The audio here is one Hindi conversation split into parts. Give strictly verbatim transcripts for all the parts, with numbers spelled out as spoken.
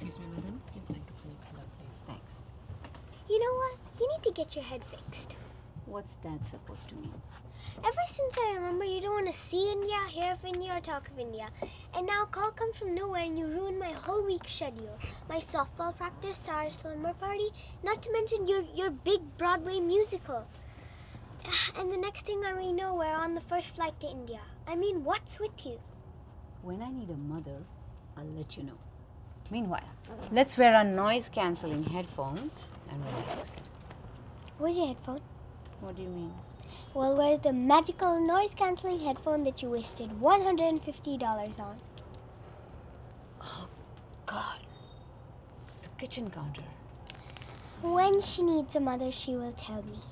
Excuse me, madam. Your blankets in a pillow, please. Thanks. You know what? You need to get your head fixed. What's that supposed to mean? Ever since I remember, you don't want to see India, hear of India, or talk of India. And now a call comes from nowhere and you ruin my whole week's schedule. My softball practice, our slumber party, not to mention your, your big Broadway musical. And the next thing I we know, we're on the first flight to India. I mean, what's with you? When I need a mother, I'll let you know. Meanwhile, let's wear our noise-canceling headphones and relax. Where's your headphone? What do you mean? Well, where's the magical noise-canceling headphone that you wasted one hundred fifty dollars on? Oh, God. The kitchen counter. When she needs a mother, she will tell me.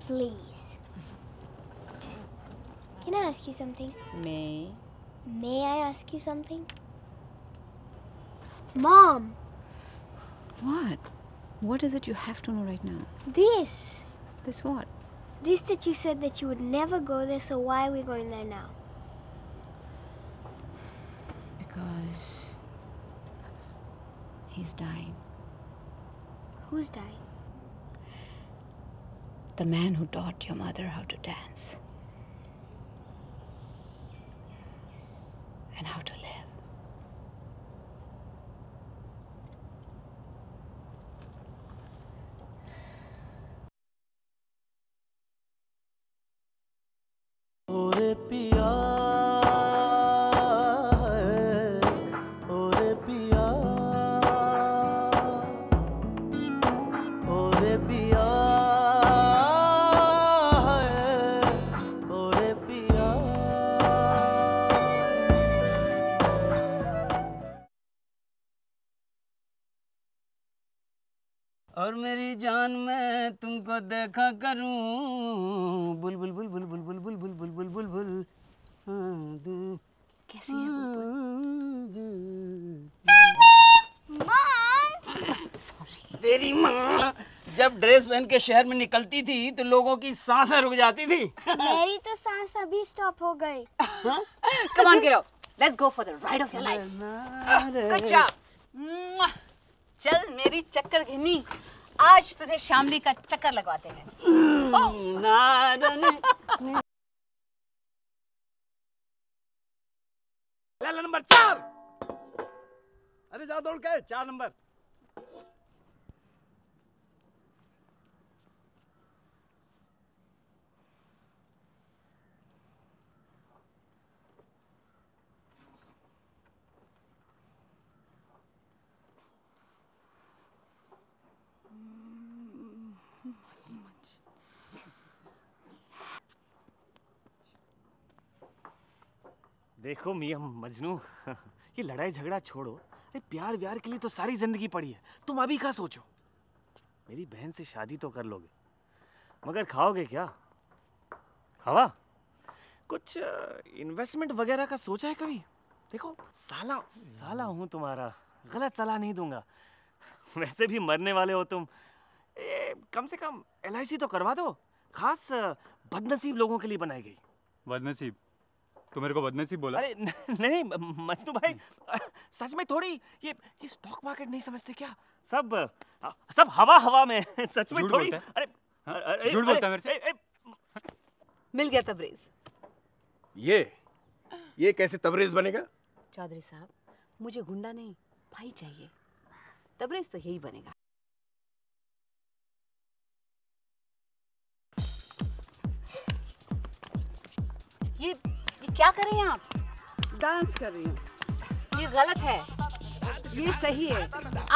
Please. Can I ask you something? May. May I ask you something? Mom! What? What is it you have to know right now? This. This what? This that you said that you would never go there, so why are we going there now? Because he's dying. Who's dying? The man who taught your mother how to dance. And how to live. और मेरी जान में तुमको देखा करूं बुल बुल बुल बुल बुल बुल बुल बुल बुल बुल बुल बुल कैसी है बुलबुल? माँ! सॉरी। तेरी माँ जब ड्रेस पहन के शहर में निकलती थी तो लोगों की सांसें रुक जाती थी। मेरी तो सांस अभी स्टॉप हो गई। Come on kiddo, let's go for the ride of your life. Good job. चल मेरी चक्कर घिनी, आज तुझे शामली का चक्कर लगवाते हैं। नंबर चार। अरे जा दौड़ के चार नंबर। देखो मियां मजनू, ये लड़ाई झगड़ा छोड़ो, अरे प्यार व्यार के लिए तो सारी जिंदगी पड़ी है। तुम अभी क्या सोचो? मेरी बहन से शादी तो कर लोगे, मगर खाओगे क्या? हवा? कुछ इन्वेस्टमेंट वगैरह का सोचा है कभी? देखो साला साला हूँ तुम्हारा, गलत सलाह नहीं दूंगा। वैसे भी मरने वाले हो तुम। ए, कम से कम एल आई सी तो करवा दो, खास बदनसीब लोगों के लिए बनाई गई। बदनसीब? तो मेरे को बदनसीब बोला? अरे नहीं मजनू भाई, सच में थोड़ी ये ये स्टॉक मार्केट नहीं समझते क्या? सब आ, सब हवा हवा में। सच में थोड़ी। अरे झूठ बोलता है मेरे से। अरे, अरे, मिल गया तबरेज। ये ये कैसे तबरेज बनेगा? चौधरी साहब, मुझे गुंडा नहीं भाई चाहिए। तबरेज तो यही बनेगा। ये क्या कर रही हैं आप? डांस कर रही हूँ। ये गलत है, ये सही है।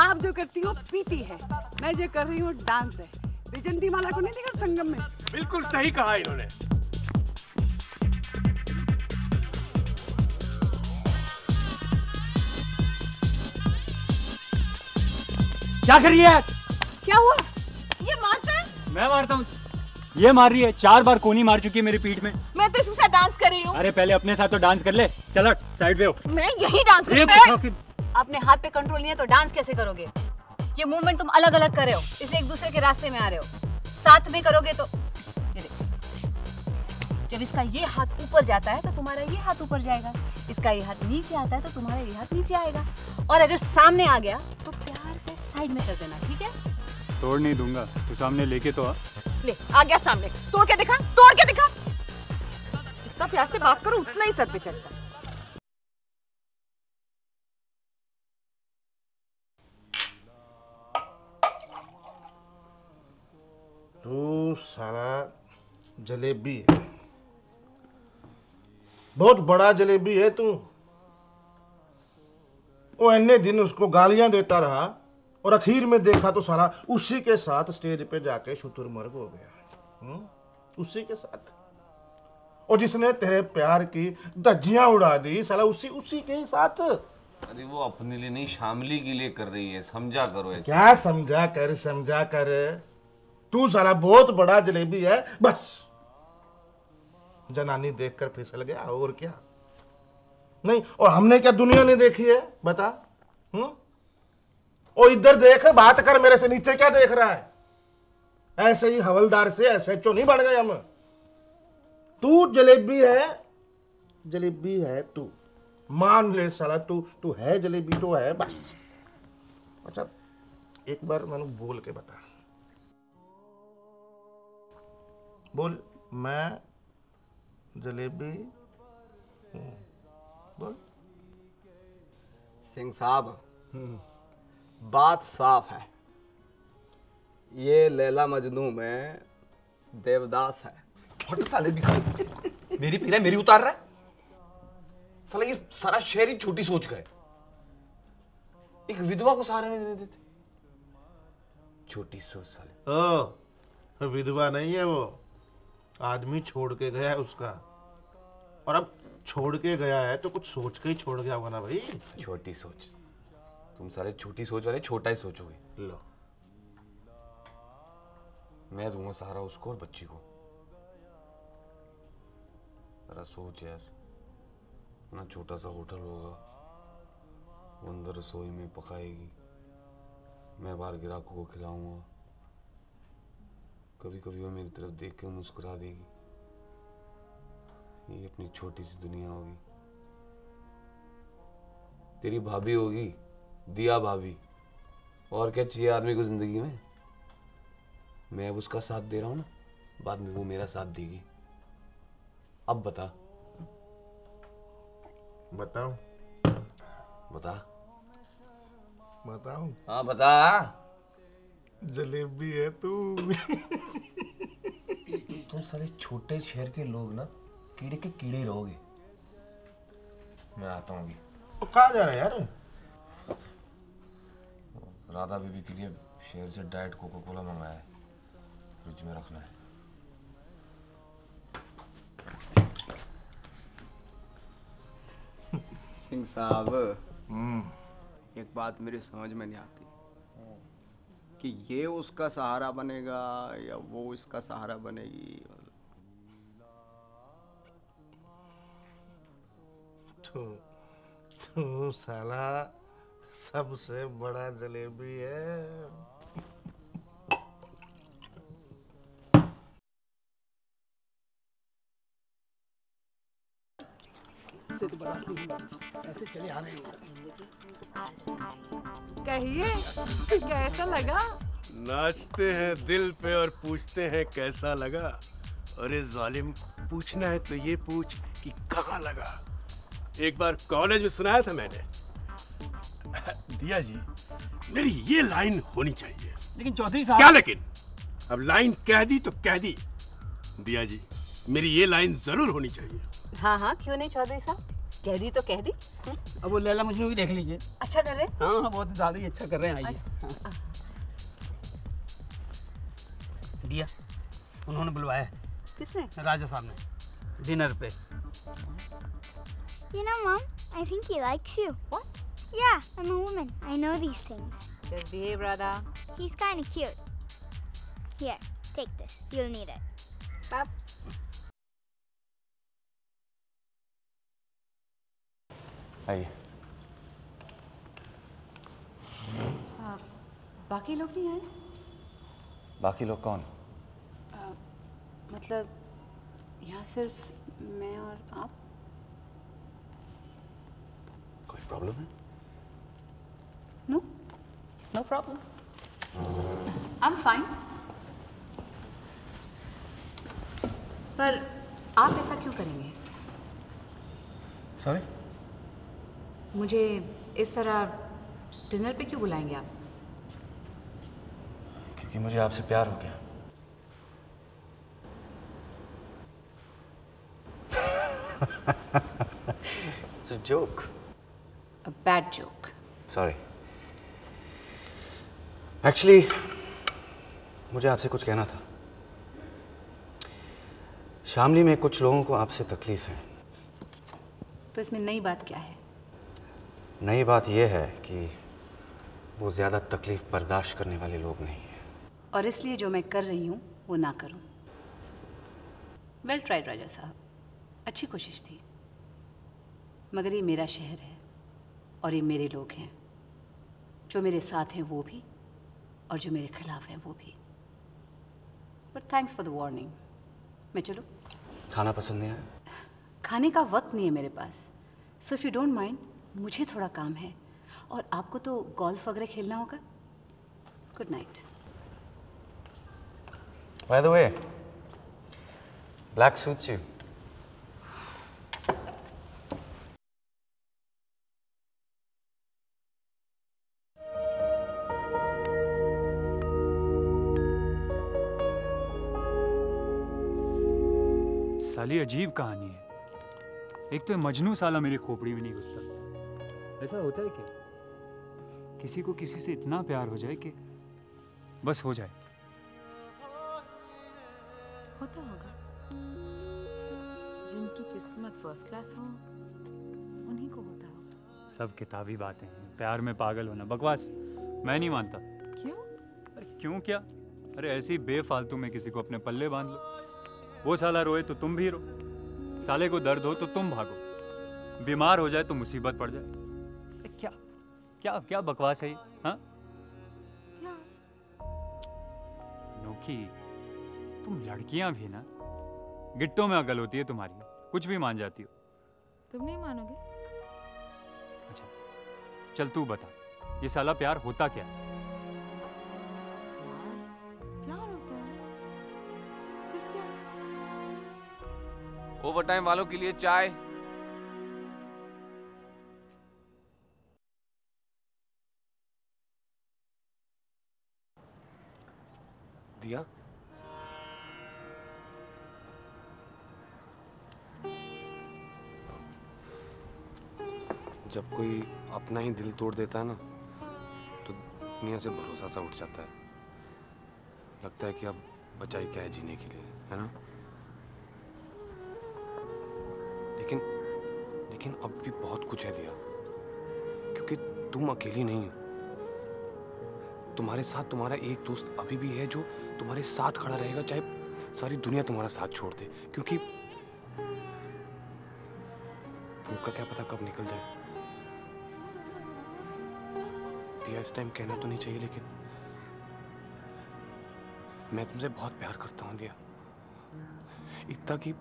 आप जो करती हो पीती है, मैं जो कर रही हूँ डांस है। विजंती माला को नहीं देखा संगम में? बिल्कुल सही कहा इन्होंने। क्या कर रही है? क्या हुआ? ये मारता है? मैं मारता हूँ? ये मार रही है। चार बार कोनी मार चुकी है मेरी पीठ में। मैं तो इसके साथ डांस कर रही हूँ। अरे पहले अपने साथ तो डांस कर ले। चल साइड पे हो। मैं यही डांस करती हूँ। अपने हाथ पे कंट्रोल नहीं है तो डांस कैसे करोगे? ये मूवमेंट तुम अलग अलग कर रहे हो, इसलिए एक दूसरे के रास्ते में आ रहे हो। साथ में करोगे तो जब इसका ये हाथ ऊपर जाता है तो तुम्हारा ये हाथ ऊपर जाएगा, इसका ये हाथ नीचे आता है तो तुम्हारा ये हाथ नीचे आएगा, और अगर सामने आ गया तो प्यार से साइड में कर देना, ठीक है? तोड़ नहीं दूंगा, तू सामने लेके तो आ। ले, आ गया सामने, तोड़ के दिखा, तोड़ के दिखा। जितना प्यार से बात करो उतना ही सर पे चढ़ता। तू सारा जलेबी है, बहुत बड़ा जलेबी है तू। वो इतने दिन उसको गालियां देता रहा और आखिर में देखा तो सारा उसी के साथ स्टेज पे जाके शुतुरमर्ग हो गया। हुँ? उसी के साथ, और जिसने तेरे प्यार की धज्जियां उड़ा दी साला उसी उसी के साथ। अरे वो अपने लिए नहीं शामली के लिए कर रही है, समझा करो। क्या समझा कर समझा कर, तू साला बहुत बड़ा जलेबी है। बस जनानी देखकर फिसल गया, और क्या नहीं। और हमने क्या दुनिया नहीं देखी है, बता। हम्म और इधर देख, बात कर मेरे से, नीचे क्या देख रहा है? ऐसे ही हवलदार से ऐसे एच ओ नहीं बढ़ गए हम। तू जलेबी है, जलेबी है तू, मान ले साला। तू तू है जलेबी तो है, बस। अच्छा एक बार मैंने बोल के बता, बोल मैं जलेबी हूँ, बोल। सिंह साहब बात साफ है, ये लैला मजनू में देवदास है। मेरी पीरा मेरी उतार रहा है साला, ये सारा शहर ही छोटी सोच का है। एक विधवा को सहारा नहीं देने देते, छोटी सोच साले। ओ विधवा नहीं है वो, आदमी छोड़ के गया है उसका, और अब छोड़ के गया है तो कुछ सोच के ही छोड़ गया होगा ना भाई। छोटी सोच, तुम सारे छोटी सोच वाले छोटा ही सोचोगे। लो मैं दूंगा सहारा उसको और बच्ची को, जरा सोच यार। ना छोटा सा होटल होगा, वो अंदर रसोई में पकाएगी, मैं बाहर ग्राहकों को खिलाऊंगा। कभी कभी वो मेरी तरफ देख के मुस्कुरा देगी। ये अपनी छोटी सी दुनिया होगी। तेरी भाभी होगी दिया भाभी, और क्या चाहिए आदमी को जिंदगी में। मैं अब उसका साथ दे रहा हूँ ना, बाद में वो मेरा साथ देगी। अब बता, बताओ बता बताओ हाँ बता। जलेबी है तू। तुम सारे छोटे शहर के लोग ना कीड़े के कीड़े रहोगे। मैं आता हूँ। तो कहाँ जा रहा है यार? राधा बीबी के लिए शहर से डाइट कोको कोला मंगाया है, फ्रिज में रखना है। सिंह साहब एक बात मेरी समझ में नहीं आती कि ये उसका सहारा बनेगा या वो इसका सहारा बनेगी। तू तू साला सबसे बड़ा जलेबी है। तो बड़ा ऐसे चले आ रहे हो। कहिए कैसा लगा? नाचते हैं दिल पे और पूछते हैं कैसा लगा। अरे जालिम, पूछना है तो ये पूछ कि कहाँ लगा। एक बार कॉलेज में सुनाया था मैंने, दिया जी मेरी ये लाइन होनी चाहिए। लेकिन चौधरी साहब क्या? लेकिन अब लाइन कह दी तो कह दी। दिया जी मेरी ये लाइन जरूर होनी चाहिए। हाँ हाँ क्यों नहीं चौधरी साहब, कह दी तो कह दी। अब वो लैला मजनू भी देख लीजिए, अच्छा कर रहे हैं। हाँ बहुत ज्यादा ही अच्छा कर रहे हैं। आइए हाँ। दिया उन्होंने बुलवाया। किसने? राजा साहब ने, डिनर पे। You know mom, I think he likes you. What? Yeah, I'm a woman. I know these things. Just behave, Radha. He's kind of cute. Here, take this. You'll need it. Pop. आइए। आ, बाकी लोग नहीं आए? बाकी लोग कौन? आ, मतलब यहाँ सिर्फ मैं और आप। कोई प्रॉब्लम है? No, no problem. I am fine. पर आप ऐसा क्यों करेंगे? सॉरी? मुझे इस तरह डिनर पे क्यों बुलाएंगे आप? क्योंकि मुझे आपसे प्यार हो गया। It's a joke. A bad joke. Sorry. Actually, मुझे आपसे कुछ कहना था। शामली में कुछ लोगों को आपसे तकलीफ है। तो इसमें नई बात क्या है? नई बात यह है कि वो ज़्यादा तकलीफ बर्दाश्त करने वाले लोग नहीं हैं। और इसलिए जो मैं कर रही हूँ वो ना करूँ। वेल ट्राइड राजा साहब, अच्छी कोशिश थी। मगर ये मेरा शहर है और ये मेरे लोग हैं, जो मेरे साथ हैं वो भी और जो मेरे खिलाफ हैं वो भी। But thanks for the warning. मैं चलूँ? खाना पसंद नहीं आया? खाने का वक्त नहीं है मेरे पास। So if you don't mind, मुझे थोड़ा काम है और आपको तो गोल्फ वगैरह खेलना होगा। Good night. By the way, black suits you. साली अजीब कहानी है। एक तो मजनू साला मेरी खोपड़ी में नहीं घुसता। ऐसा होता है क्या किसी को किसी से इतना प्यार हो जाए कि बस हो जाए? होता होगा। जिनकी किस्मत फर्स्ट क्लास हो उन्हीं को होता होगा। सब किताबी बातें हैं, प्यार में पागल होना बकवास। मैं नहीं मानता। क्यों? अरे क्यों क्या, अरे ऐसी बेफालतू में किसी को अपने पल्ले बांध लो। वो साला रोए तो तुम भी रो, साले को दर्द हो तो तुम भागो, बीमार हो जाए तो मुसीबत पड़ जाए। क्या क्या क्या बकवास है ये? हाँ नोकी, तुम लड़कियां भी ना गिट्टों में अकल होती है तुम्हारी, कुछ भी मान जाती हो। तुम नहीं मानोगे? अच्छा चल तू बता, ये साला प्यार होता क्या? ओवरटाइम वालों के लिए चाय। दिया, जब कोई अपना ही दिल तोड़ देता है ना तो दुनिया से भरोसा सा उठ जाता है। लगता है कि अब बचा ही क्या है जीने के लिए, है ना? लेकिन लेकिन अब भी बहुत कुछ है दिया, क्योंकि तुम अकेली नहीं हो। तुम्हारे साथ तुम्हारा एक दोस्त अभी भी है जो तुम्हारे साथ खड़ा रहेगा चाहे सारी दुनिया तुम्हारा साथ छोड़ दे, क्योंकि भूख का क्या पता कब निकल जाए। दिया, इस टाइम कहना तो नहीं चाहिए लेकिन मैं तुमसे बहुत प्यार करता हूँ दिया, इतना कि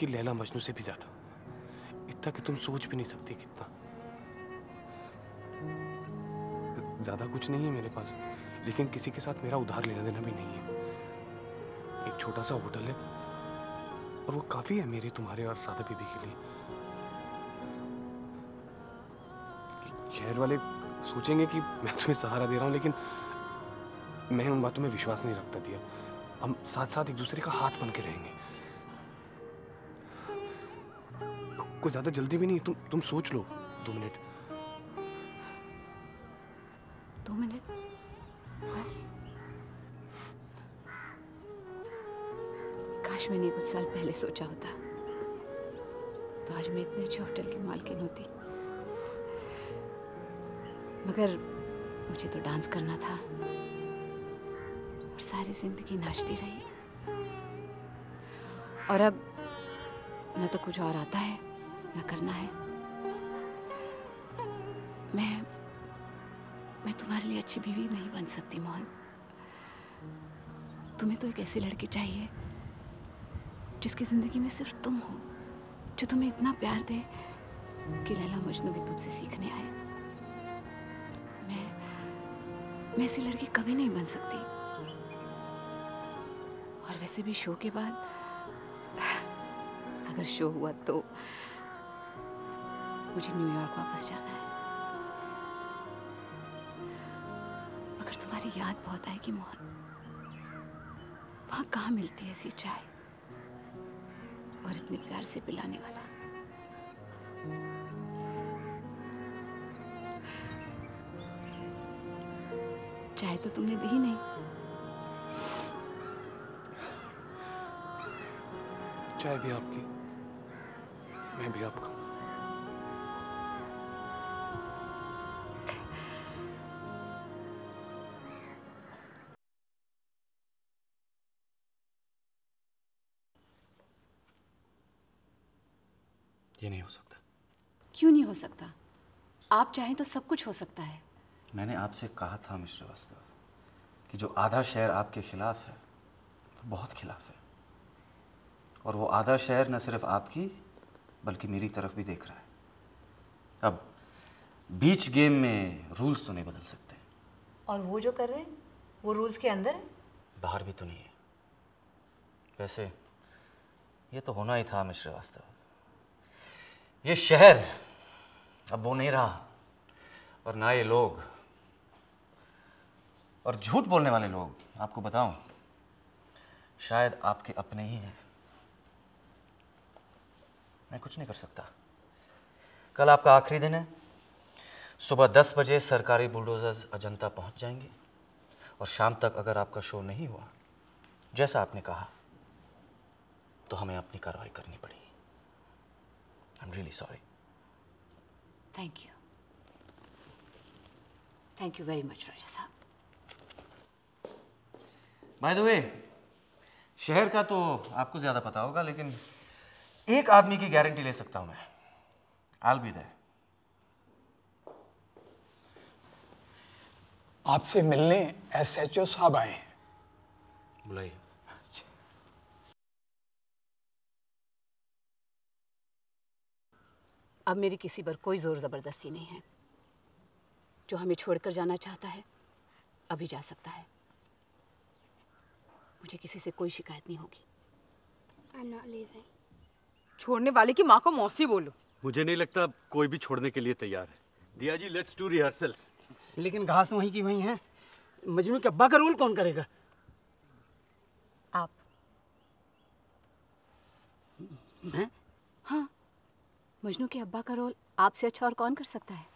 कि लैला मजनू से भी ज्यादा, इतना कि तुम सोच भी नहीं सकती। कितना ज्यादा कुछ नहीं है मेरे पास, लेकिन किसी के साथ मेरा उधार लेना देना भी नहीं है। एक छोटा सा होटल है और वो काफी है मेरे, तुम्हारे और राधा बीबी के लिए। शहर वाले सोचेंगे कि मैं तुम्हें सहारा दे रहा हूं, लेकिन मैं उन बातों में विश्वास नहीं रखता दिया। हम साथ साथ एक दूसरे का हाथ बन के रहेंगे। कोई ज्यादा जल्दी भी नहीं, तुम तुम सोच लो। दो मिनट दो मिनट बस। काश मैंने कुछ साल पहले सोचा होता तो आज मैं इतने अच्छे होटल की मालकिन होती। मगर मुझे तो डांस करना था और सारी जिंदगी नाचती रही। और अब ना तो कुछ और आता है ना करना है। मैं मैं तुम्हारे लिए अच्छी बीवी नहीं बन सकती मोहन। तुम्हें तो एक ऐसी लड़की चाहिए जिसकी जिंदगी में सिर्फ तुम हो, जो तुम्हें इतना प्यार दे कि लैला मजनू भी तुमसे सीखने आए। मैं मैं ऐसी लड़की कभी नहीं बन सकती। और वैसे भी शो के बाद, अगर शो हुआ तो मुझे न्यूयॉर्क वापस जाना है। मगर तुम्हारी याद बहुत आएगी मोहन। वहाँ कहाँ मिलती है ऐसी चाय और इतने प्यार से पिलाने वाला। चाय तो तुमने दी नहीं। चाय भी आपकी, मैं भी आपका। ये नहीं हो सकता। क्यों नहीं हो सकता? आप चाहें तो सब कुछ हो सकता है। मैंने आपसे कहा था मिस्टर श्रीवास्तव कि जो आधा शहर आपके खिलाफ है वो बहुत खिलाफ है, और वो आधा शहर न सिर्फ आपकी बल्कि मेरी तरफ भी देख रहा है। अब बीच गेम में रूल्स तो नहीं बदल सकते। और वो जो कर रहे हैं वो रूल्स के अंदर है, बाहर भी तो नहीं है। वैसे ये तो होना ही था मिस्टर श्रीवास्तव। ये शहर अब वो नहीं रहा, और ना ये लोग, और झूठ बोलने वाले लोग, आपको बताऊं, शायद आपके अपने ही हैं। मैं कुछ नहीं कर सकता। कल आपका आखिरी दिन है। सुबह दस बजे सरकारी बुलडोजर्स अजंता पहुंच जाएंगे, और शाम तक अगर आपका शो नहीं हुआ जैसा आपने कहा तो हमें अपनी कार्रवाई करनी पड़ेगी। I'm really sorry. Thank you. Thank you very much, Raja साहब. By the way, शहर का तो आपको ज्यादा पता होगा, लेकिन एक आदमी की गारंटी ले सकता हूं मैं. I'll be there. आपसे मिलने एस एच ओ साहब आए हैं. बुलाइए. अब मेरी किसी पर कोई जोर ज़बरदस्ती नहीं है। जो हमें छोड़कर जाना चाहता है अभी जा सकता है। मुझे किसी से कोई शिकायत नहीं होगी। I'm not leaving. छोड़ने वाले की माँ को मौसी बोलो। मुझे नहीं लगता कोई भी छोड़ने के लिए तैयार है। दिया जी, लेट्स डू रिहर्सल्स। लेकिन घास वहीं की वहीं है। मजनू के अब्बा का रोल कौन करेगा? आप। मैं? हाँ, मजनू के अब्बा का रोल आपसे अच्छा और कौन कर सकता है?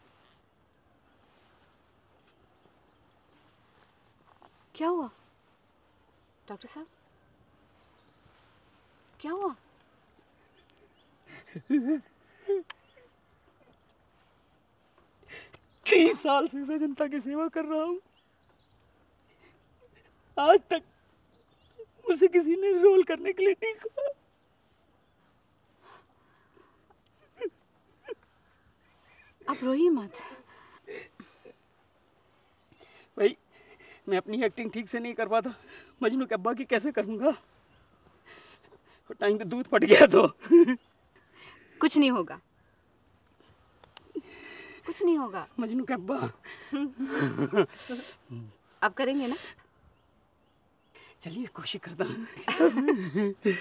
क्या हुआ डॉक्टर साहब? क्या हुआ? कई साल से जनता की सेवा कर रहा हूं, आज तक मुझे किसी ने रोल करने के लिए नहीं कहा। आप रोइए मत भाई। मैं अपनी एक्टिंग ठीक से नहीं कर पाता, मजनू के अब्बा की कैसे करूंगा? टाइम पे दूध फट गया तो कुछ नहीं होगा, कुछ नहीं होगा। मजनू के अब्बा अब करेंगे ना? चलिए कोशिश करता हूँ।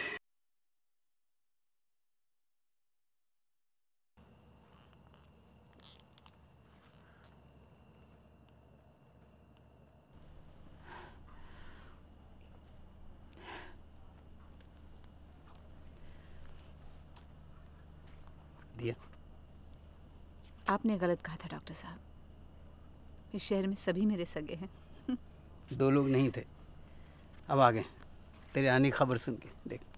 आपने गलत कहा था डॉक्टर साहब, इस शहर में सभी मेरे सगे हैं। दो लोग नहीं थे, अब आ गए तेरे आने की खबर सुन के। देख